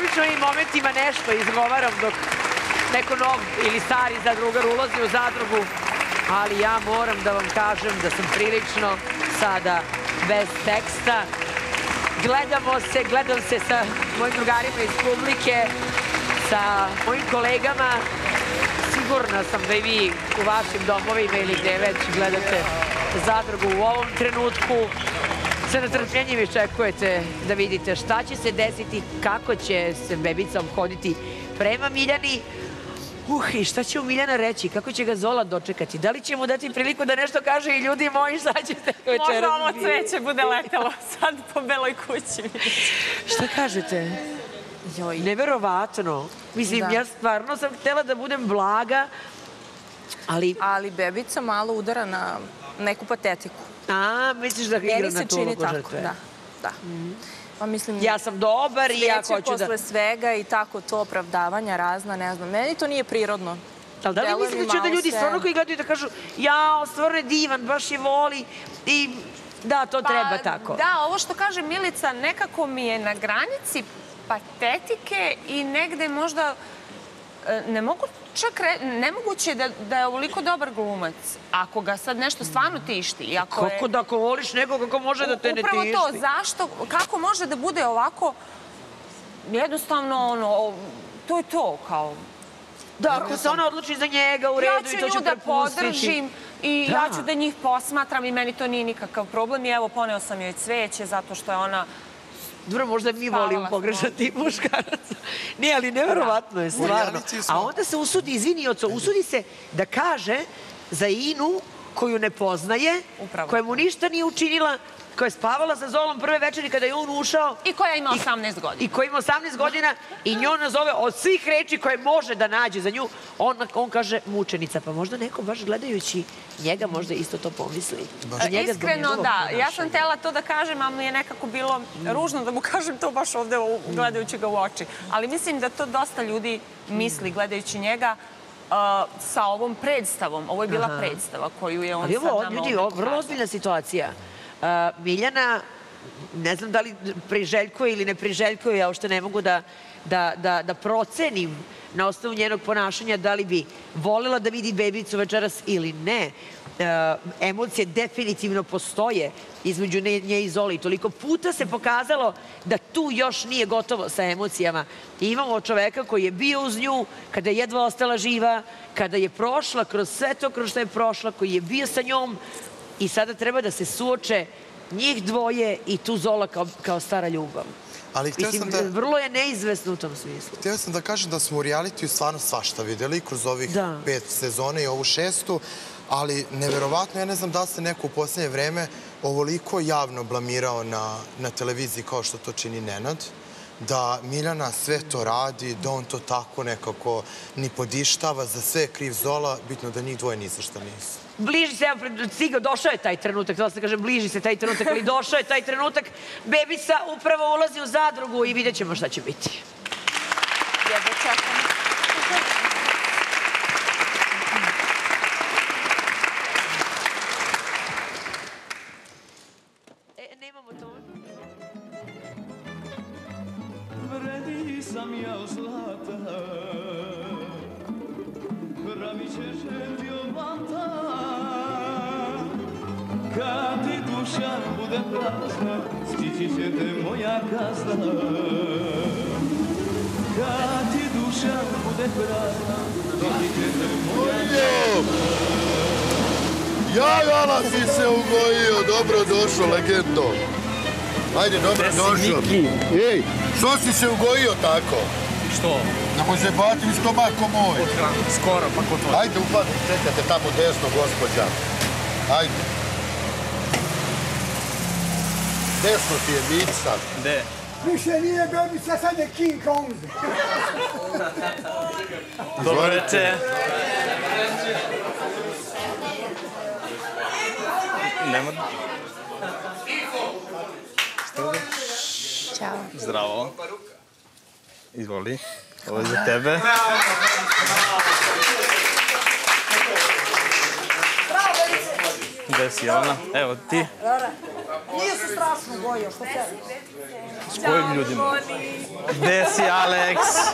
obično ovim momentima nešto izgovaram dok neko nov ili stari zadrugar ulazi u zadrugu, ali ja moram da vam kažem da sam prilično sada bez teksta. Gledam se sa mojim drugarima iz publike, sa mojim kolegama. Sigurna sam da i vi u vašim domovima ili gde već gledate zadrugu u ovom trenutku sa nestrpljenjem iščekujete da vidite šta će se desiti, kako će se Bebica ophoditi prema Miljani. I šta će mu Miljana reći? Kako će ga Zola dočekati? Da li će mu dati priliku da nešto kaže? I ljudi moji, šta ćete večeras? Možda ovo cveće bude letelo sad po beloj kući. Šta kažete? Neverovatno. Mislim, ja stvarno sam htela da budem blaga, ali... Ali Bebica malo udara na neku patetiku. A, misliš da igra na tu ulogu žrtve? Da, da. Ja sam dobar i ja hoću da... Sveće posle svega i tako to opravdavanja razna, ne znam. Meni to nije prirodno. Ali da li mislite da ljudi stvarno koji gledaju da kažu jao, stvarno je divan, baš je voli i da, to treba tako. Da, ovo što kaže Milica nekako mi je na granici patetike i negde možda ne mogu čak reći, nemoguće je da je ovoliko dobar glumac ako ga sad nešto stvarno tišti. Kako da ako voliš nekoga, kako može da te ne tišti? Upravo to, zašto, kako može da bude ovako, jednostavno ono, to je to kao... Da, ako se ona odluči za njega u redu i to ću prepustiti. Ja ću nju da podržim i ja ću da njih posmatram i meni to nije nikakav problem i evo poneo sam joj cveće zato što je ona... Dobro, možda mi volimo pogrešati muškaraca. Nije, ali neverovatno je, stvarno. A onda se usudi, izvini, oco, usudi se da kaže za Inu koju ne poznaje, koja mu ništa nije učinila, koja je spavala sa Zolom prve večeri kada je on ušao. I koja ima 18 godina. I koja ima 18 godina i nju nazove od svih reči koje može da nađe za nju. On kaže mučenica, pa možda neko baš gledajući njega možda isto to pomisli. Iskreno da, ja sam htela to da kažem, ali mi je nekako bilo ružno da mu kažem to baš ovde gledajući ga u oči. Ali mislim da to dosta ljudi misli gledajući njega. Sa ovom predstavom, ovo je bila predstava koju je on sad nam ovdje pokazao. Ali ovo, ljudi, vrlo ozbiljna situacija. Miljana, ne znam da li priželjkuje ili ne priželjkuje, ja uopšte ne mogu da procenim na osnovu njenog ponašanja da li bi voljela da vidi Bebicu večeras ili ne. Emocije definitivno postoje između nje i Zoli. Toliko puta se pokazalo da tu još nije gotovo sa emocijama. Imamo čoveka koji je bio uz nju kada je jedva ostala živa, kada je prošla kroz sve to kroz što je prošla, koji je bio sa njom i sada treba da se suoče njih dvoje i tu Zola kao stara ljubav. Mislim, vrlo je neizvesno u tom smislu. Htio sam da kažem da smo u realitiju stvarno svašta videli kroz ovih 5 sezona i ovu 6. Ali, neverovatno, ja ne znam da li se neko u poslednje vreme ovoliko javno blamirao na televiziji kao što to čini Nenad, da Miljana sve to radi, da on to tako nekako ni podištava, za sve je kriv Zola, bitno da njih dvoje ni za šta nisu. Bliži se, evo, došao je taj trenutak, da se kaže, bliži se taj trenutak, ali došao je taj trenutak, Bebica upravo ulazi u zadrugu i vidjet ćemo šta će biti. Jedno čekamo. Jala si se ugojio, dobro došao, legendo. Ajde, dobro došao. Ej, što si se ugojio tako? Što? Da mu se batim s komako moj. Skoro, pa ko tvoj. Ajde, upadni, čekate tamo desno, gospođa. Ajde. Desno ti je Mica. Gde? Više nije Bebica, sad je King Kong. Dobro večer. Nema... Ćao. Zdravo. Izvoli. Ovo je za tebe. Gde si ona? Evo ti. Nije se strašno bojio, što se... S kojim ljudima? Gde si, Alex?